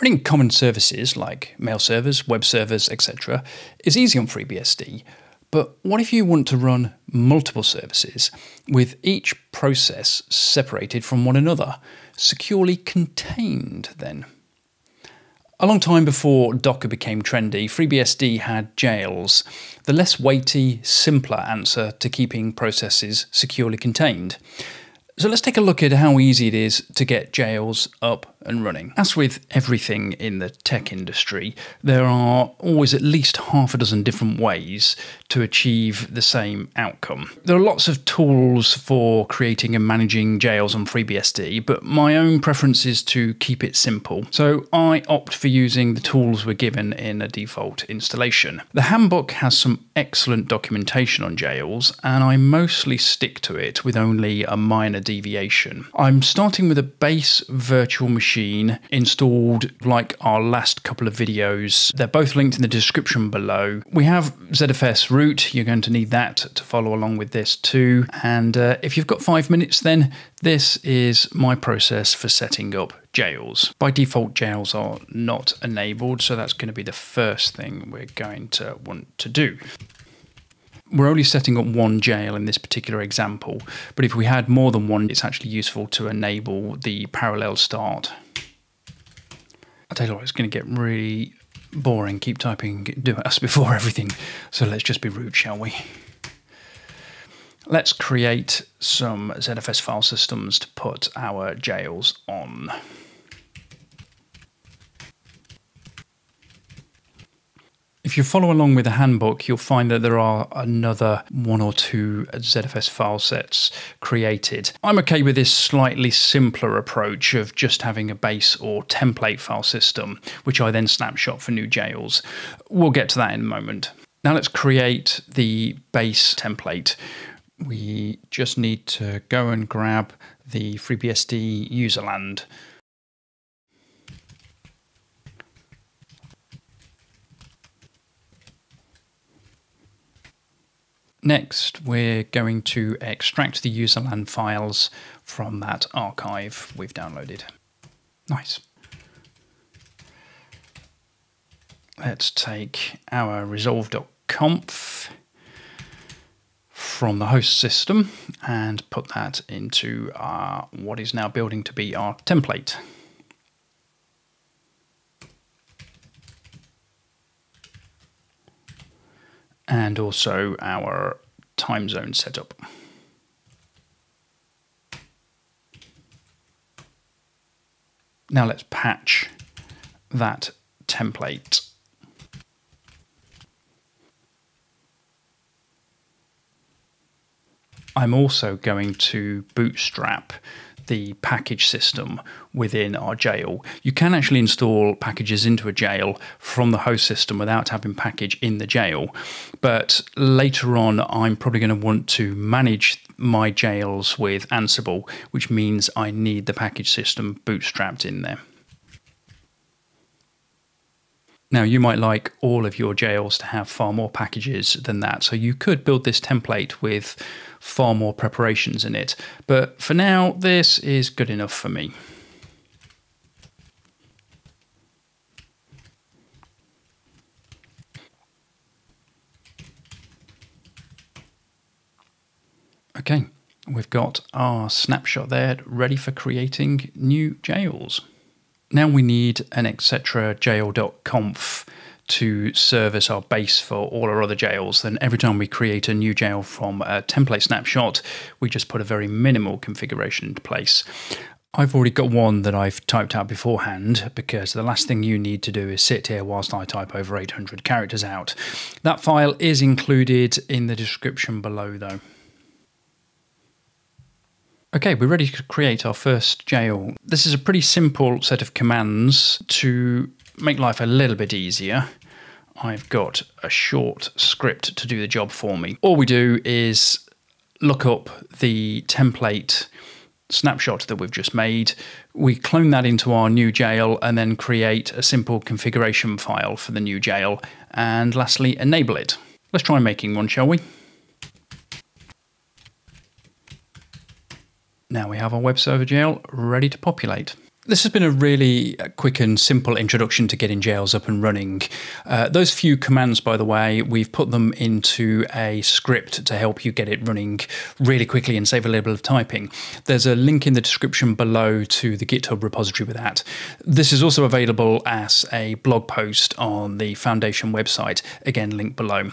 Running common services like mail servers, web servers, etc. is easy on FreeBSD, but what if you want to run multiple services with each process separated from one another, securely contained then? A long time before Docker became trendy, FreeBSD had jails, the less weighty, simpler answer to keeping processes securely contained. So let's take a look at how easy it is to get jails up and running. As with everything in the tech industry, there are always at least half a dozen different ways to achieve the same outcome. There are lots of tools for creating and managing jails on FreeBSD, but my own preference is to keep it simple. So I opt for using the tools we're given in a default installation. The handbook has some excellent documentation on jails, and I mostly stick to it with only a minor deviation. I'm starting with a base virtual machine installed like our last couple of videos. They're both linked in the description below. We have ZFS root. You're going to need that to follow along with this too. And if you've got 5 minutes, then this is my process for setting up jails. By default, jails are not enabled, so that's going to be the first thing we're going to want to do. We're only setting up one jail in this particular example, but if we had more than one, it's actually useful to enable the parallel start. I tell you what, it's going to get really boring. Keep typing do us before everything. So let's just be rude, shall we? Let's create some ZFS file systems to put our jails on. If you follow along with the handbook, you'll find that there are another one or two ZFS file sets created. I'm okay with this slightly simpler approach of just having a base or template file system, which I then snapshot for new jails. We'll get to that in a moment. Now let's create the base template. We just need to go and grab the FreeBSD userland. Next, we're going to extract the userland files from that archive we've downloaded. Nice. Let's take our resolve.conf from the host system and put that into our, what is now building to be our template. And also our time zone setup. Now let's patch that template. I'm also going to bootstrap the package system within our jail. You can actually install packages into a jail from the host system without having package in the jail. But later on, I'm probably going to want to manage my jails with Ansible, which means I need the package system bootstrapped in there. Now, you might like all of your jails to have far more packages than that, so you could build this template with far more preparations in it. But for now, this is good enough for me. Okay, we've got our snapshot there ready for creating new jails. Now we need an etc jail.conf to serve as our base for all our other jails. Then every time we create a new jail from a template snapshot, we just put a very minimal configuration into place. I've already got one that I've typed out beforehand because the last thing you need to do is sit here whilst I type over 800 characters out. That file is included in the description below though. Okay, we're ready to create our first jail. This is a pretty simple set of commands to make life a little bit easier. I've got a short script to do the job for me. All we do is look up the template snapshot that we've just made. We clone that into our new jail and then create a simple configuration file for the new jail. And lastly, enable it. Let's try making one, shall we? Now we have our web server jail ready to populate. This has been a really quick and simple introduction to getting Jails up and running. Those few commands, by the way, we've put them into a script to help you get it running really quickly and save a little bit of typing. There's a link in the description below to the GitHub repository with that. This is also available as a blog post on the Foundation website, again, link below.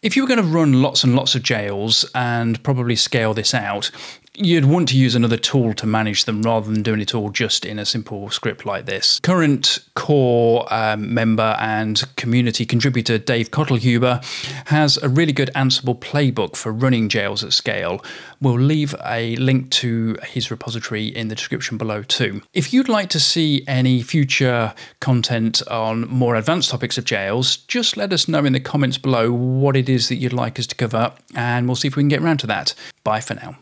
If you were going to run lots and lots of Jails and probably scale this out, you'd want to use another tool to manage them rather than doing it all just in a simple script like this. Current core member and community contributor Dave Cottlehuber has a really good Ansible playbook for running Jails at scale. We'll leave a link to his repository in the description below too. If you'd like to see any future content on more advanced topics of Jails, just let us know in the comments below what it is that you'd like us to cover, and we'll see if we can get around to that. Bye for now.